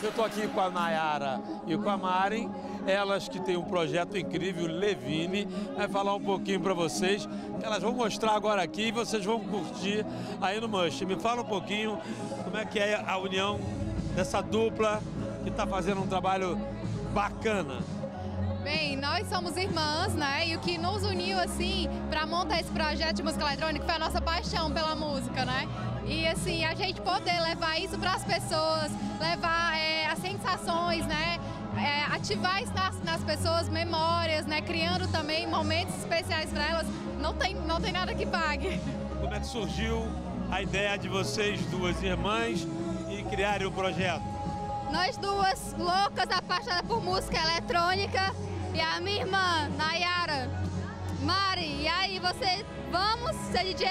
Eu estou aqui com a Nayara e com a Maren, elas que têm um projeto incrível, Levine, vai falar um pouquinho para vocês, elas vão mostrar agora aqui e vocês vão curtir aí no Must. Me fala um pouquinho como é que é a união dessa dupla que está fazendo um trabalho bacana. Bem, nós somos irmãs, né? E o que nos uniu, assim, para montar esse projeto de música eletrônica foi a nossa paixão pela música, né? E, assim, a gente poder levar isso para as pessoas, levar as sensações, né? Ativar isso nas pessoas, memórias, né? Criando também momentos especiais para elas. Não tem nada que pague. Como é que surgiu a ideia de vocês, duas irmãs, e criarem o projeto? Nós duas loucas, apaixonadas por música eletrônica. E a minha irmã, Nayara. Mari, e aí, vamos ser DJ?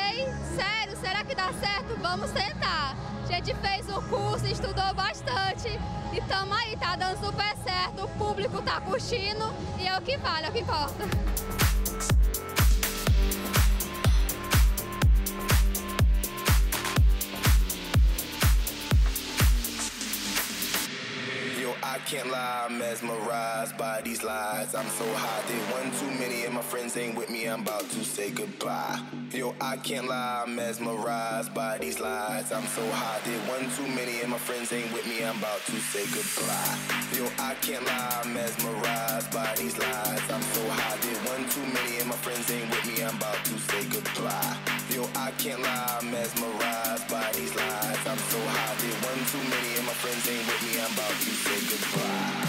Sério, será que dá certo? Vamos tentar. A gente fez o curso, estudou bastante e tamo aí, tá dando super certo, o público tá curtindo e é o que vale, é o que importa. I can't lie, I'm mesmerized by these lies. I'm so high, they one too many and my friends ain't with me, I'm about to say goodbye. Yo, I can't lie, I'm mesmerized by these lies. I'm so high, they one too many and my friends ain't with me, I'm about to say goodbye. Yo, I can't lie, I'm mesmerized by these lies. I'm so high, they one too many and my friends ain't with me, I'm about to say goodbye. Yo, I can't lie, I'm mesmerized by these lies. I'm so high, they one too many and my friends ain't with me, I'm about to say goodbye.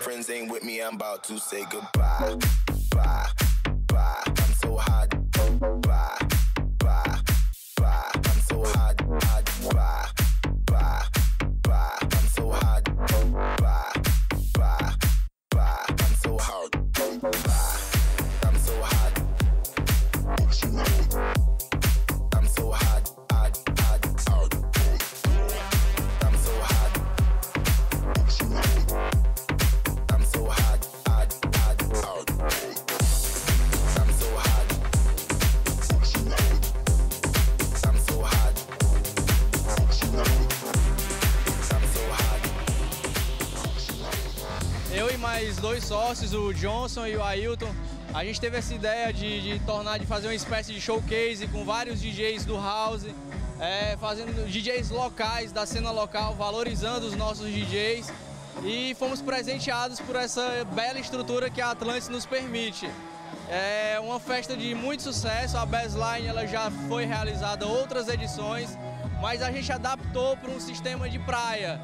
Friends ain't with me, I'm about to say goodbye. Bye, bye, I'm so hot. Bye, bye, bye, I'm so hot. Bye, bye, bye, I'm so hot. Bye. Mais dois sócios, o Johnson e o Ailton, a gente teve essa ideia de fazer uma espécie de showcase com vários DJs do house, fazendo DJs locais, da cena local, valorizando os nossos DJs, e fomos presenteados por essa bela estrutura que a Atlantis nos permite. É uma festa de muito sucesso, a Bassline ela já foi realizada outras edições, mas a gente adaptou para um sistema de praia.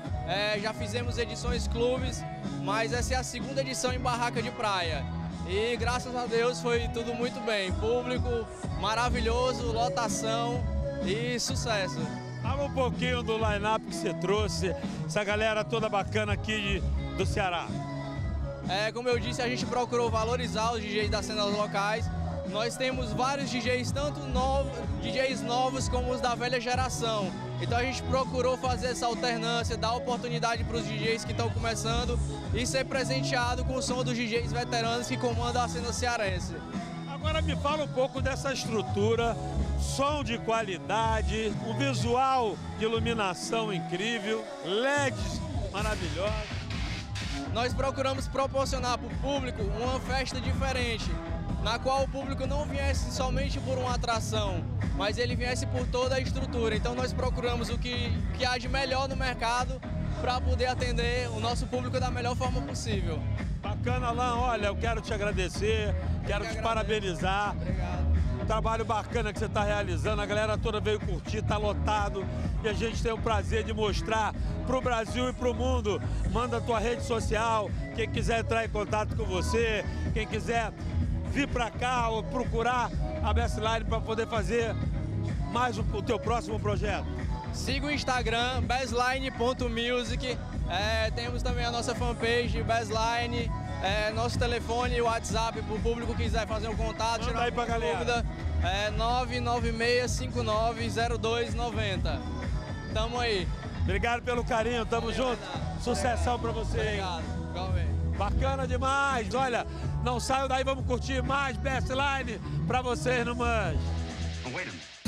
Já fizemos edições clubes, mas essa é a segunda edição em barraca de praia. E graças a Deus foi tudo muito bem. Público maravilhoso, lotação e sucesso. Fala um pouquinho do line-up que você trouxe, essa galera toda bacana aqui do Ceará. Como eu disse, a gente procurou valorizar os DJs das cenas locais. Nós temos vários DJs, tanto DJs novos como os da velha geração. Então a gente procurou fazer essa alternância, dar oportunidade para os DJs que estão começando e ser presenteado com o som dos DJs veteranos que comandam a cena cearense. Agora me fala um pouco dessa estrutura, som de qualidade, um visual de iluminação incrível, LEDs maravilhosos. Nós procuramos proporcionar para o público uma festa diferente, na qual o público não viesse somente por uma atração, mas ele viesse por toda a estrutura. Então nós procuramos o que há de melhor no mercado para poder atender o nosso público da melhor forma possível. Bacana, Alain. Olha, eu quero te agradecer, quero te parabenizar. Obrigado. Um trabalho bacana que você está realizando, a galera toda veio curtir, está lotado e a gente tem o prazer de mostrar para o Brasil e para o mundo. Manda a tua rede social, quem quiser entrar em contato com você, quem quiser vir para cá ou procurar a Bassline para poder fazer mais o teu próximo projeto. Siga o Instagram, bassline.music, temos também a nossa fanpage, Bassline, nosso telefone e WhatsApp para o público que quiser fazer um contato, tirar aí para dúvida, 996590290. Tamo aí. Obrigado pelo carinho, tamo junto. Sucessão pra você. Obrigado, igualmente. Bacana demais, olha, não saiam daí, vamos curtir mais Bassline pra vocês no Must.